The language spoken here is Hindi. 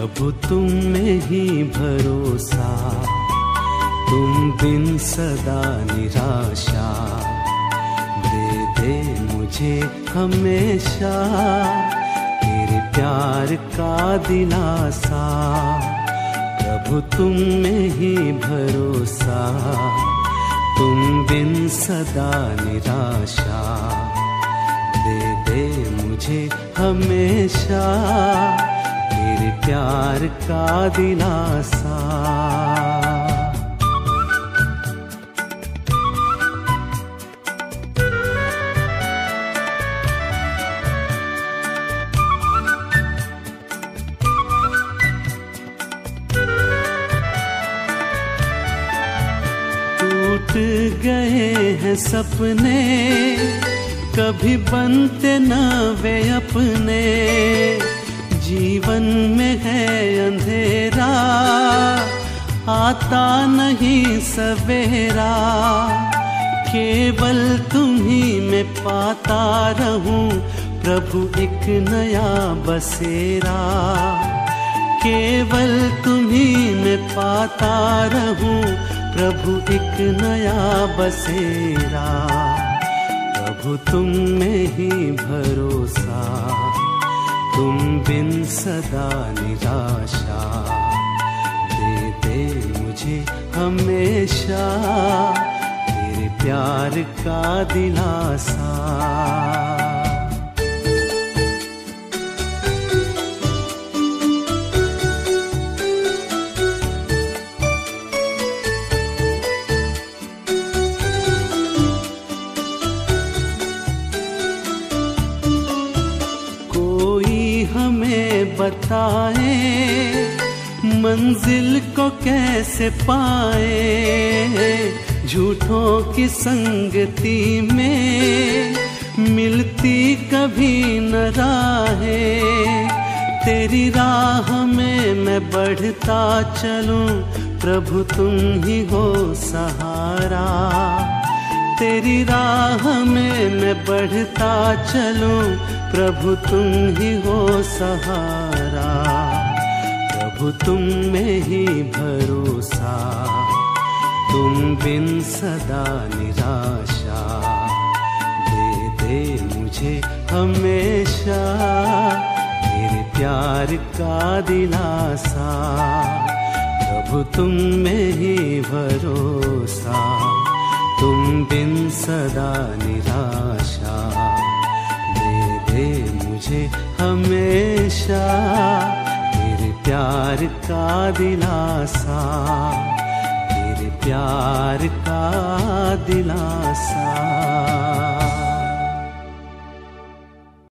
प्रभु तुम में ही भरोसा, तुम बिन सदा निराशा, दे दे मुझे हमेशा तेरे प्यार का दिलासा। प्रभु तुम में ही भरोसा, तुम बिन सदा निराशा, दे दे मुझे हमेशा तेरे प्यार का दिलासा। टूट गए हैं सपने कभी बनते ना वे अपने, जीवन में है अंधेरा आता नहीं सवेरा, केवल तुम ही मैं पाता रहूं प्रभु एक नया बसेरा, केवल तुम ही मैं पाता रहूं प्रभु एक नया बसेरा। प्रभु तुम में ही भरोसा, तुम बिन सदा निराशा, दे दे मुझे हमेशा तेरे प्यार का दिलासा। बताए मंजिल को कैसे पाए, झूठों की संगति में मिलती कभी न राहें, तेरी राह में मैं बढ़ता चलूं प्रभु तुम ही हो सहारा, तेरी राह में मैं बढ़ता चलूं प्रभु तुम ही हो सहारा। प्रभु तुम में ही भरोसा, तुम बिन सदा निराशा, दे दे मुझे हमेशा तेरे प्यार का दिलासा। प्रभु तुम में ही भरोसा, तुम बिन सदा निराशा, दे दे मुझे हमेशा तेरे प्यार का दिलासा, तेरे प्यार का दिलासा।